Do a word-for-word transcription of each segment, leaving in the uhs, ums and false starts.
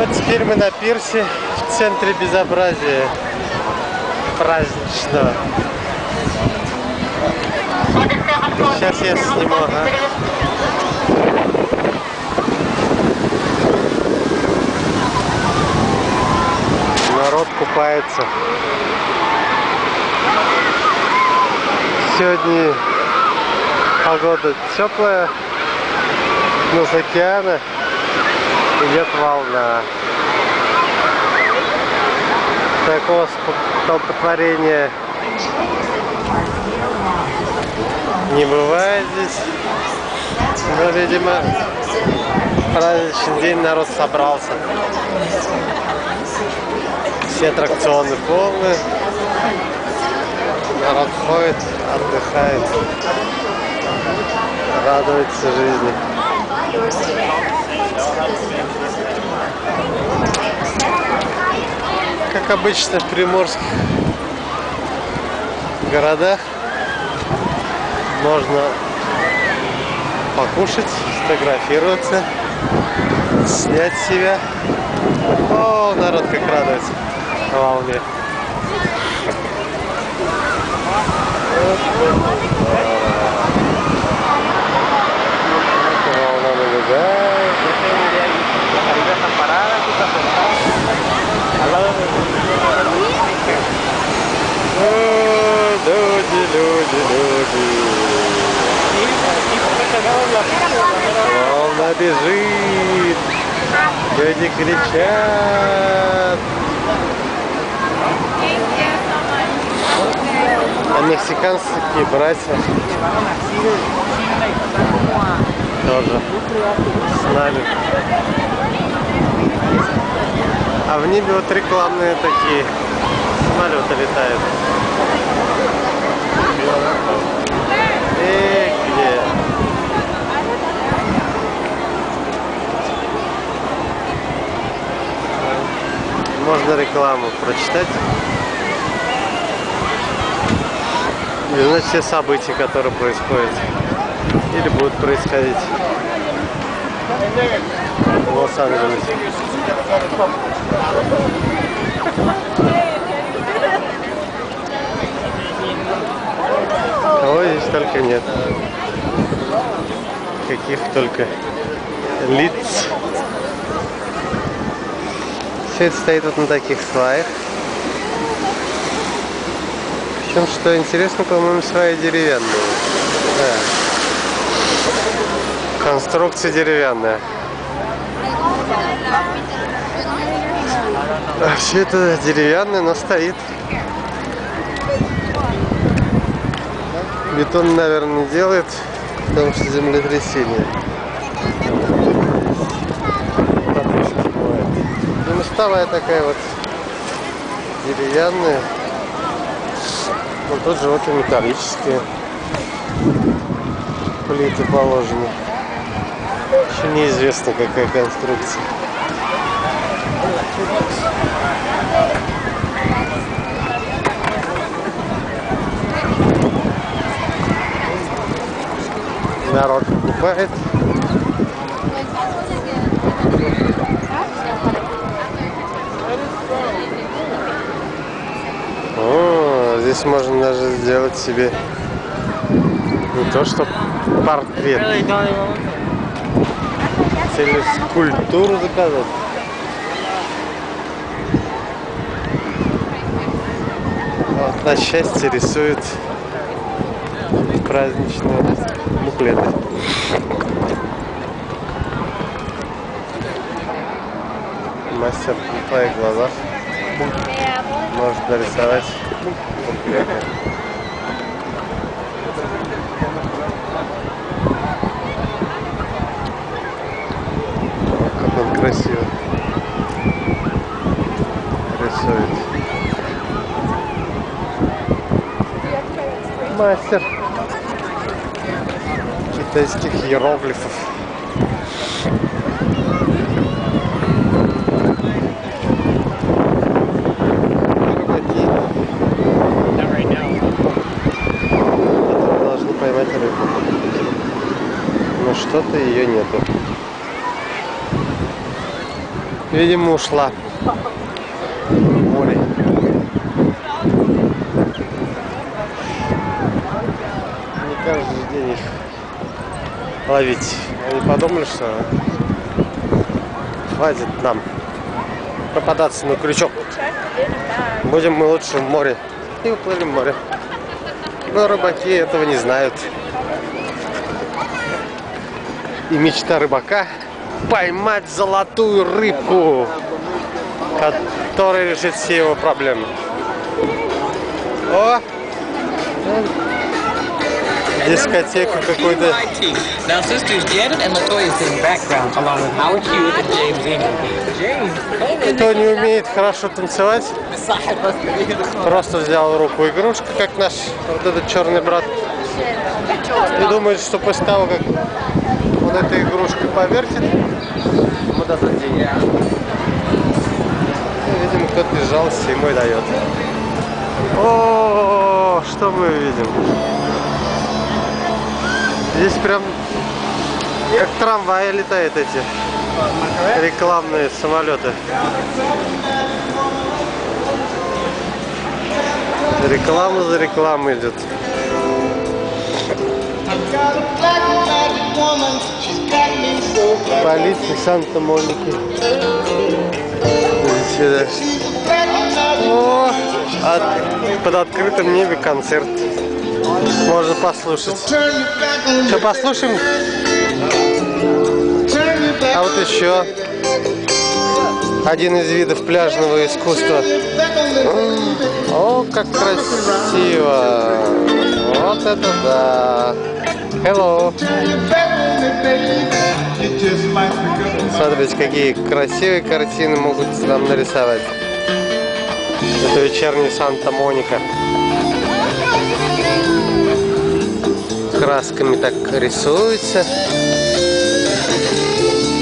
Вот теперь мы на пирсе, в центре безобразия праздничного. Сейчас я сниму, ага. Народ купается. Сегодня погода теплая, но с океана идет волна. Такого столпотворения не бывает здесь, но, видимо, праздничный день народ собрался. Все аттракционы полны, народ ходит, отдыхает, радуется жизни. Как обычно в приморских городах можно покушать, сфотографироваться, снять себя. О, народ как радуется волне. Люди, люди, люди. Волна бежит. Люди кричат. А мексиканские братья тоже с нами. А в небе вот рекламные такие самолеты летают. Эй, где? Можно рекламу прочитать. И узнать все события, которые происходят или будут происходить в Лос-Анджелесе. Кого здесь только нет. Каких только лиц. Все это стоит вот на таких сваях. Причем, что интересно, по-моему, сваи деревянные. Да. Конструкция деревянная. А все это деревянное, но стоит. Бетон, наверное, не делает, потому что землетрясение. И мостовая такая вот деревянная. Но тут же вот и металлические плиты положены. Еще неизвестно, какая конструкция. Народ покупает. О, здесь можно даже сделать себе не то что портрет, целую скульптуру заказать. Вот на счастье рисуют праздничные буклеты. Мастер в твоих глазах может нарисовать буклеты. Как он красиво рисует. Мастер китайских иероглифов. Мы должны поймать рыбу, но что-то ее нету. Видимо, ушла. Море. Не каждый день их ловить. Они подумали, что хватит нам попадаться на крючок. Будем мы лучше в море. И уплывем в море. Но рыбаки этого не знают. И мечта рыбака — поймать золотую рыбку, которая решит все его проблемы. О! Дискотеку какую-то. Кто не умеет хорошо танцевать, просто взял в руку игрушку, как наш вот этот черный брат, и думает, что после того, как он этой игрушкой повертит, ему дадут деньги. Видимо, кто-то бежался, ему и дает. О, что мы видим? Здесь прям как трамваи летают эти рекламные самолеты. Реклама за рекламой идет. Полиция Санта-Моники. О, от, под открытым небе концерт. Можно послушать. Что, послушаем? А вот еще один из видов пляжного искусства. О, как красиво! Вот это да! Hello! Смотрите, какие красивые картины могут нам нарисовать. Это вечерний Санта-Моника. Красками так рисуется,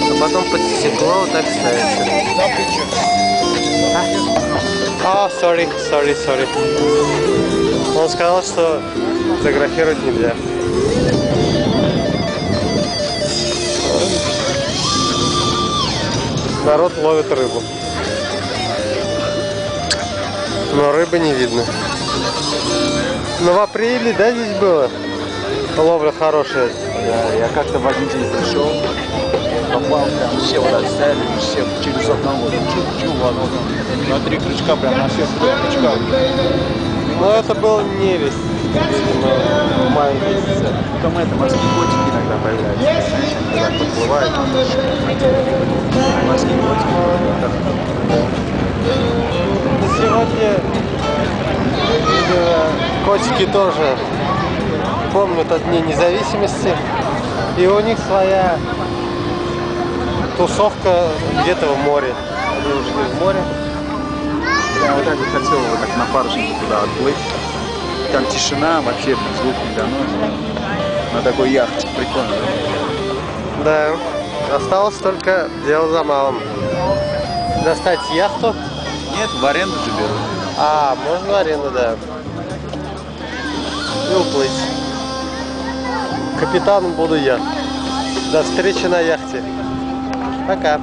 а потом под стекло вот так ставится. О, сори, сори, сори. Он сказал, что фотографировать нельзя. Народ ловит рыбу, но рыбы не видно. Но в апреле, да, здесь было? Ловля хорошая. Да, я как-то водитель пришел, попал прям, все вот отставили, все через одного, чуть-чуть, на три крючка, прям на всех крючка. Но это был невесть, в мае месяце. Там это морские котики иногда появляются, когда подплывают, морские котики. Сегодня котики тоже помнят о Дне независимости, и у них своя тусовка где-то в море. Они ушли в море. Я вот так вот хотел вот так на паруснике туда отплыть. Там тишина, вообще звук не доносит. На такой яхте прикольно. Да, осталось только дело за малым. Достать яхту? Нет, в аренду же берут. А, можно в аренду, да. И уплыть. Капитаном буду я. До встречи на яхте. Пока.